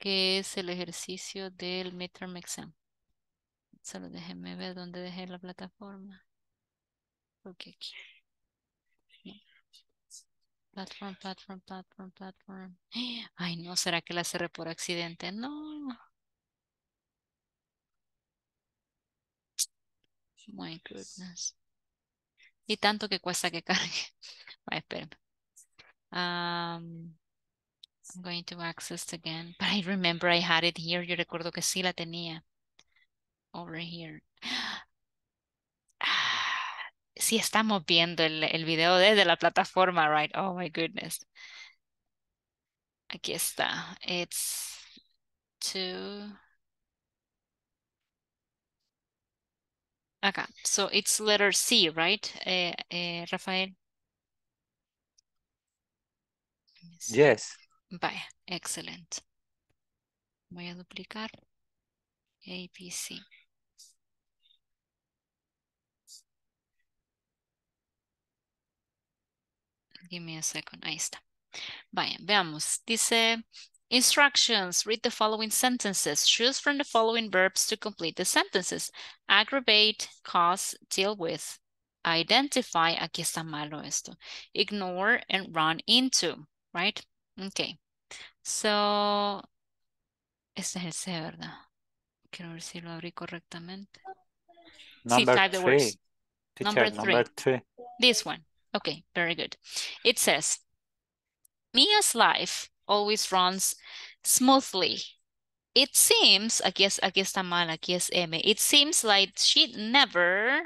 que es el ejercicio del midterm exam. Solo déjenme ver dónde dejé la plataforma. Porque aquí. No. Platform. Ay, no, ¿será que la cerré por accidente? No. My goodness. Y tanto que cuesta que cargue. Bueno, espérame. I'm going to access again. But I remember I had it here. Yo recuerdo que sí la tenía. Over here. Sí estamos viendo el video desde la plataforma, right? Oh, my goodness. Aquí está. It's two... Okay, so it's letter C, right, Rafael? Yes. Bye, excellent. Voy a duplicar ABC. Give me a second, ahí está. Vaya, veamos, dice... Instructions. Read the following sentences. Choose from the following verbs to complete the sentences. Aggravate, cause, deal with. Identify. Aquí está malo esto. Ignore and run into. Right? Okay. So, este es el C, ¿verdad? Quiero ver si lo abrí correctamente. Number three. This one. Okay. Very good. It says, Mia's life always runs smoothly. It seems, aquí está mal, aquí es M. It seems like she never...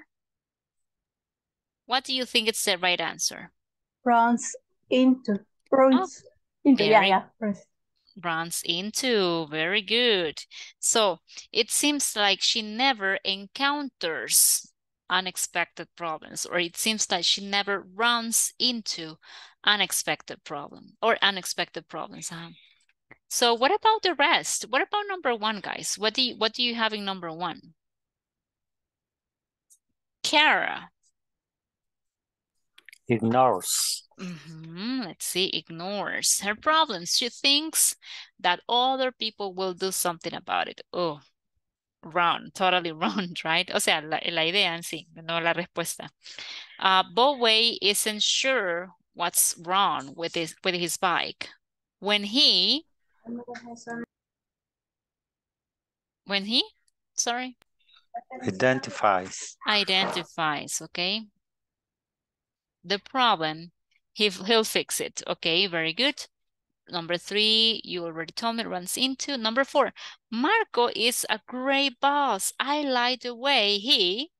What do you think is the right answer? Runs into, very good. So, it seems like she never encounters unexpected problems, or it seems like she never runs into unexpected problem or unexpected problems. Huh? So what about the rest? What about number one, guys? What do you have in number one? Cara. Ignores. Let's see, ignores her problems. She thinks that other people will do something about it. Oh, wrong, totally wrong, right? O sea, la idea en sí, no la respuesta. Boway isn't sure what's wrong with his bike when he When he, sorry. Identifies. Identifies, okay. The problem, he'll fix it. Okay, very good. Number 3, you already told me, runs into. Number 4, Marco is a great boss. I like the way he...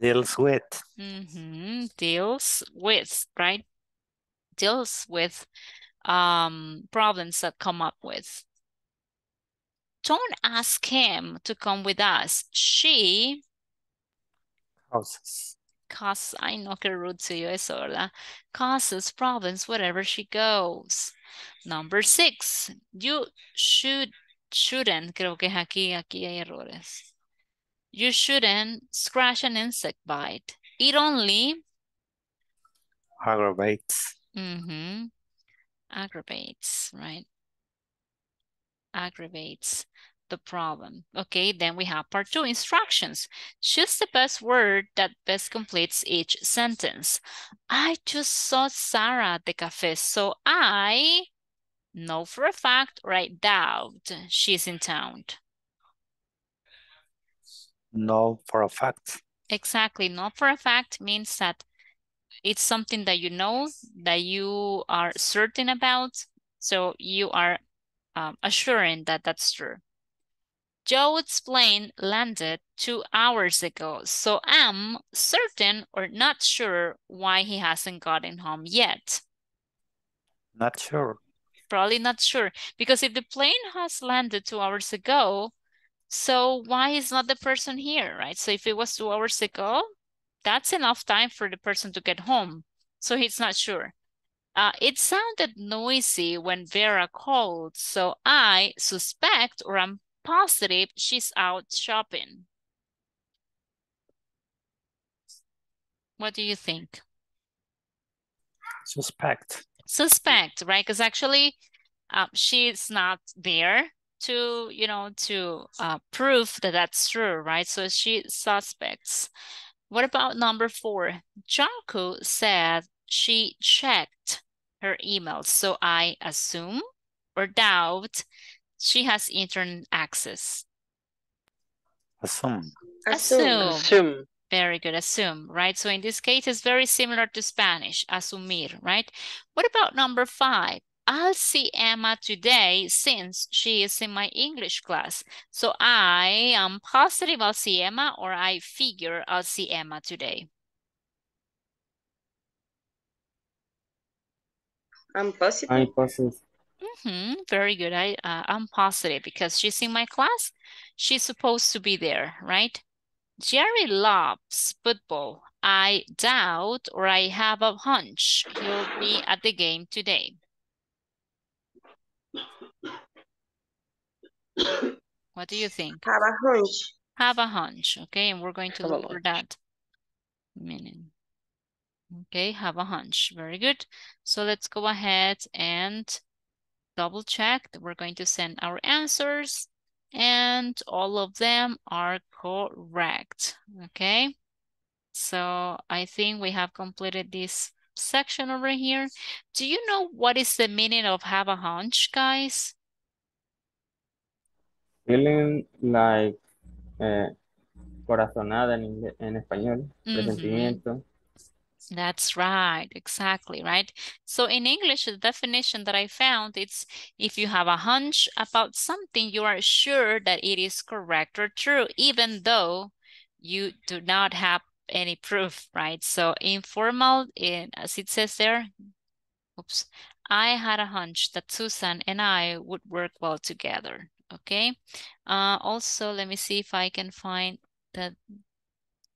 deals with. Mm-hmm. Deals with, right? Deals with problems that come up with. Don't ask him to come with us. She... causes. Causes, I know que rude to you eso, ¿verdad? Causes problems wherever she goes. Number 6, you shouldn't, creo que es aquí hay errores. You shouldn't scratch an insect bite. It only... aggravates. Mm-hmm. Aggravates, right? Aggravates the problem. Okay, then we have part 2, instructions. Choose the best word that best completes each sentence. I just saw Sarah at the cafe, so I know for a fact or I doubt she's in town. Know for a fact. Exactly. Know for a fact means that it's something that you know, that you are certain about. So you are assuring that that's true. Joe's plane landed 2 hours ago. So I'm certain or not sure why he hasn't gotten home yet. Not sure. Probably not sure. Because if the plane has landed 2 hours ago, so why is not the person here, right? So if it was 2 hours ago, that's enough time for the person to get home. So he's not sure. It sounded noisy when Vera called, so I suspect or I'm positive she's out shopping. What do you think? Suspect. Suspect, right? Because actually she's not there to, you know, to prove that that's true, right? So she suspects. What about number 4? Jungkook said she checked her email, so I assume or doubt she has internet access. Assume. Assume. Assume. Very good, assume, right? So in this case, it's very similar to Spanish, asumir, right? What about number 5? I'll see Emma today since she is in my English class. So I am positive I'll see Emma, or I figure I'll see Emma today. I'm positive. I'm positive. Mm-hmm. Very good. I'm positive because she's in my class. She's supposed to be there, right? Jerry loves football. I doubt or I have a hunch he'll be at the game today. What do you think? Have a hunch. Have a hunch, okay? And we're going to look for that meaning. Okay, have a hunch. Very good. So let's go ahead and double check. We're going to send our answers and all of them are correct, okay? So I think we have completed this section over here. Do you know what is the meaning of have a hunch, guys? Feeling like corazonada en español, mm-hmm. Presentimiento. That's right, exactly, right? So in English, the definition that I found, it's if you have a hunch about something, you are sure that it is correct or true, even though you do not have any proof, right? So informal, as it says there, oops, I had a hunch that Susan and I would work well together. Okay, also let me see if I can find the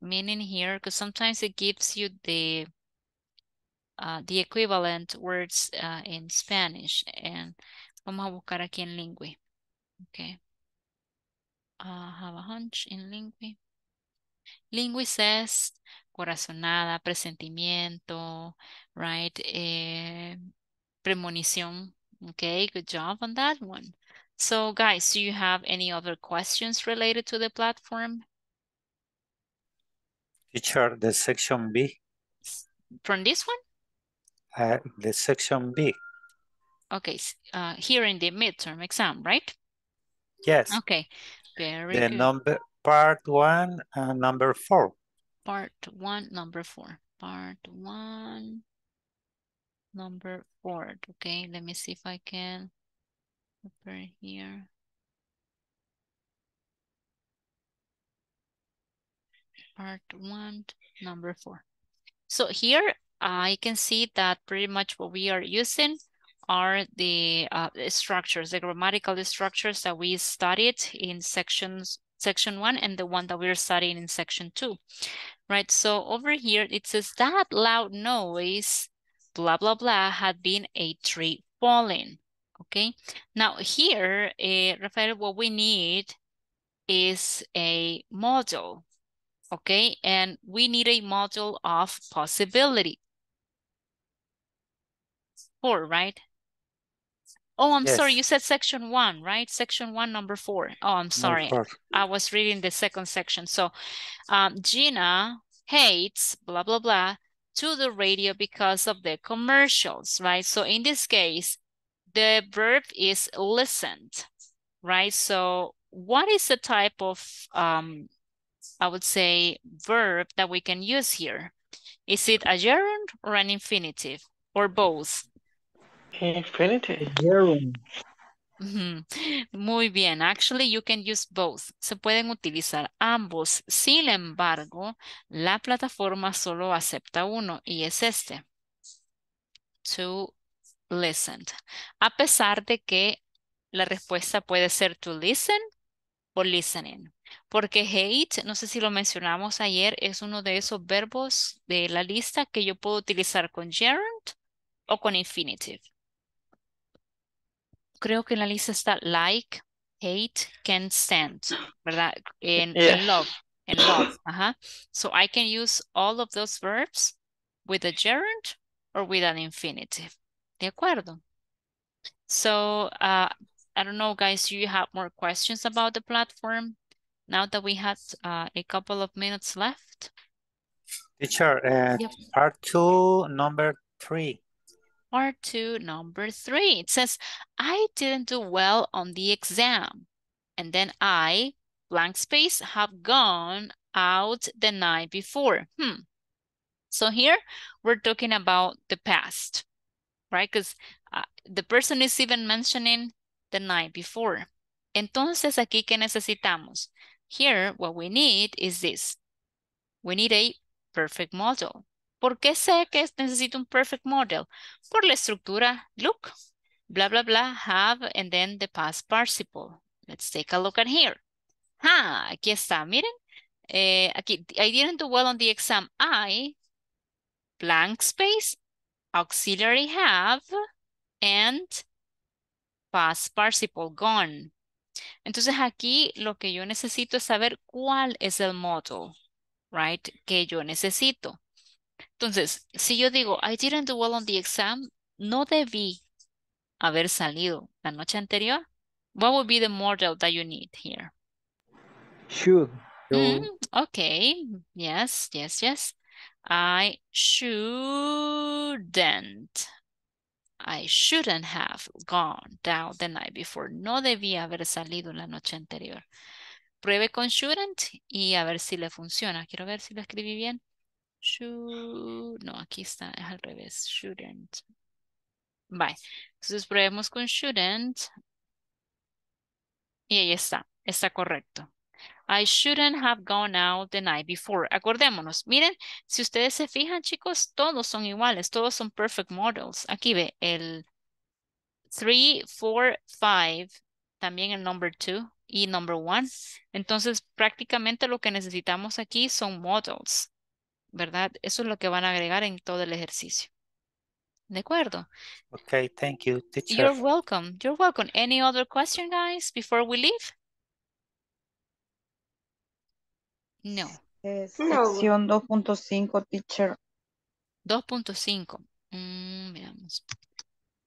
meaning here, because sometimes it gives you the equivalent words in Spanish, and vamos a buscar aquí en Lingui. Okay, have a hunch in Lingui. Lingui says corazonada, presentimiento, right, premonición. Okay, good job on that one. So guys, do you have any other questions related to the platform? Teacher, the section B. From this one? The section B. Okay, here in the midterm exam, right? Yes. Okay, Very good. Number part one and number four. Part one, number four. Part one, number four. Okay, let me see if I can open here. Part one, number four. So here I can see that pretty much what we are using are the structures, the grammatical structures that we studied in section one and the one that we're studying in section two, right? So over here, it says that loud noise, blah, blah, blah, had been a tree falling, okay? Now here, Rafael, what we need is a model, okay? And we need a model of possibility. Four, right? Oh, I'm sorry, you said section one, right? Section one, number four. Oh, I'm sorry. I was reading the second section. So Gina hates blah, blah, blah to the radio because of the commercials, right? So in this case, the verb is listened, right? So what is the type of, I would say, verb that we can use here? Is it a gerund or an infinitive or both? Infinitive. Muy bien. Actually, you can use both. Se pueden utilizar ambos. Sin embargo, la plataforma solo acepta uno y es este. To listen. A pesar de que la respuesta puede ser to listen o listening. Porque hate, no sé si lo mencionamos ayer, es uno de esos verbos de la lista que yo puedo utilizar con gerund o con infinitive. Creo que en la lista está like, hate, can't stand, ¿verdad? And love. Ajá. So I can use all of those verbs with a gerund or with an infinitive. ¿De acuerdo? So I don't know, guys, do you have more questions about the platform now that we had a couple of minutes left? Teacher, yep. Part two, number three. Part two, number three. It says, I didn't do well on the exam. And then I, blank space, have gone out the night before. So here we're talking about the past, right? Because the person is even mentioning the night before. Entonces, aquí, ¿qué necesitamos? Here, what we need is this. We need a perfect model. ¿Por qué sé que necesito un perfect model? Por la estructura, look, blah, blah, blah, have, and then the past participle. Let's take a look at here. Ah, aquí está, miren. Aquí, I didn't do well on the exam. I, blank space, auxiliary have, and past participle, gone. Entonces aquí lo que yo necesito es saber cuál es el model, right, que yo necesito. Entonces, si yo digo, I didn't do well on the exam, no debí haber salido la noche anterior. What would be the model that you need here? Should. Okay. Yes, yes, yes. I shouldn't. I shouldn't have gone down the night before. No debí haber salido la noche anterior. Pruebe con shouldn't y a ver si le funciona. Quiero ver si lo escribí bien. Should, no, aquí está, es al revés, shouldn't. Bye. Entonces probemos con shouldn't. Y ahí está, está correcto. I shouldn't have gone out the night before. Acordémonos, miren, si ustedes se fijan, chicos, todos son iguales, todos son perfect models. Aquí ve el 3, 4, 5, también el number 2 y number 1. Entonces prácticamente lo que necesitamos aquí son models, ¿verdad? Eso es lo que van a agregar en todo el ejercicio. ¿De acuerdo? Okay, thank you, teacher. You're welcome. You're welcome. Any other question, guys, before we leave? No. Sección 2.5, teacher. 2.5. Veamos.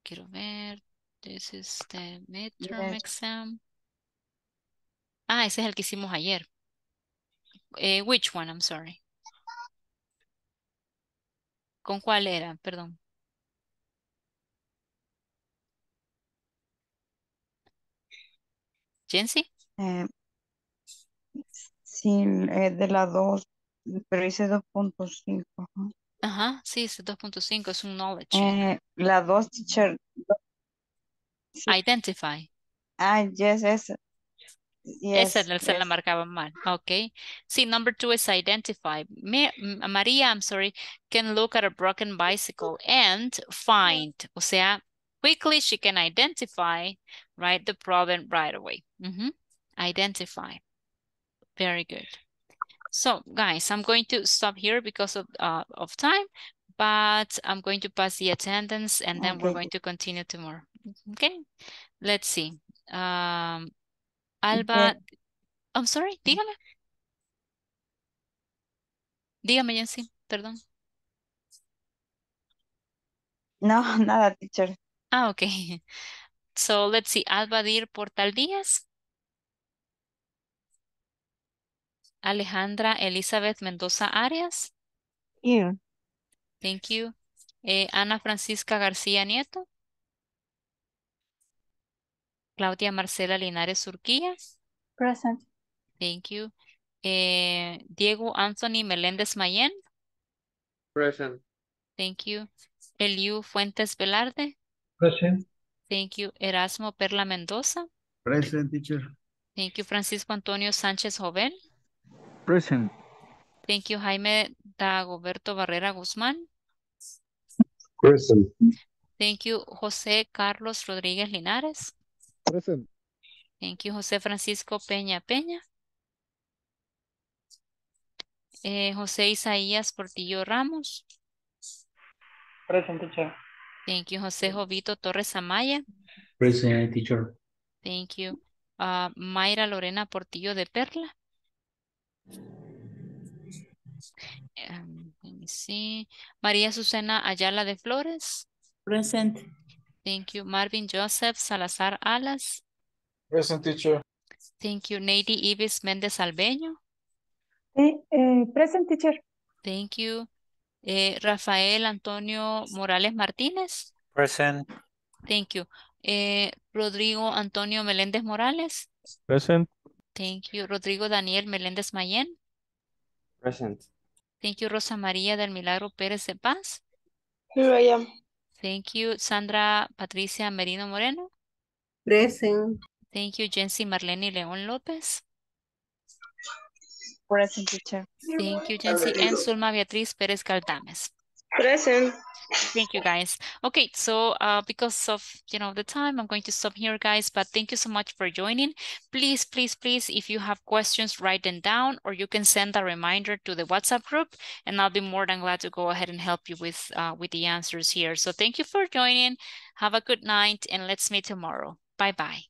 Quiero ver. This is the midterm exam. Ah, ese es el que hicimos ayer. Which one? I'm sorry. ¿Con cuál era? Perdón. ¿Jensi? Sí, de la 2, pero hice 2.5. Ajá, sí, es 2.5, es un knowledge. La 2, teacher. Sí. Identify. Ah, yes, esa. Yes, esa yes. La marcaban mal. Okay. Sí, number 2 is identify. María, I'm sorry, can look at a broken bicycle and find. O sea, quickly she can identify, right, the problem right away. Identify. Very good. So, guys, I'm going to stop here because of time, but I'm going to pass the attendance and then we're going to continue tomorrow. Okay, let's see. Alba, I'm sorry, dígame. Dígame, Jensi, perdón. No, nada, teacher. Ah, okay. So, let's see. Alba Díaz Portal Díaz. Alejandra Elizabeth Mendoza Arias. Here. Thank you. Ana Francisca García Nieto. Claudia Marcela Linares Urquilla. Present. Thank you. Diego Antonio Meléndez Mayen. Present. Thank you. Eliu Fuentes Velarde. Present. Thank you. Erasmo Perla Mendoza. Present, teacher. Thank you. Francisco Antonio Sánchez Jovel. Present. Thank you. Jaime Dagoberto Barrera Guzmán. Present. Thank you. José Carlos Rodríguez Linares. Present. Thank you. José Francisco Peña Peña. José Isaías Portillo Ramos. Present, teacher. Thank you. José Jovito Torres Amaya. Present, teacher. Thank you. Mayra Lorena Portillo de Perla. Let me see. María Azucena Ayala de Flores. Present. Thank you. Marvin Joseph Salazar Alas. Present, teacher. Thank you. Nathy Ibis Méndez Alveño. Present, teacher. Thank you. Rafael Antonio Morales Martínez. Present. Thank you. Rodrigo Antonio Meléndez Morales. Present. Thank you. Rodrigo Daniel Meléndez Mayen. Present. Thank you. Rosa María del Milagro Pérez de Paz. Here I am. Thank you. Sandra Patricia Merino Moreno. Present. Thank you. Jensi Marlene León López. Present, teacher. Thank you, Jensi. And Zulma Beatriz Pérez Caldames. Present. Thank you, guys. Okay, so because of, you know, the time, I'm going to stop here, guys, but thank you so much for joining. Please, please, please, if you have questions, write them down, or you can send a reminder to the WhatsApp group, and I'll be more than glad to go ahead and help you with the answers here. So thank you for joining. Have a good night, and let's meet tomorrow. Bye-bye.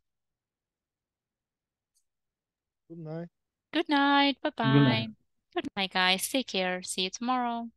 Good night. Good night. Bye-bye. Good night, guys. Take care. See you tomorrow.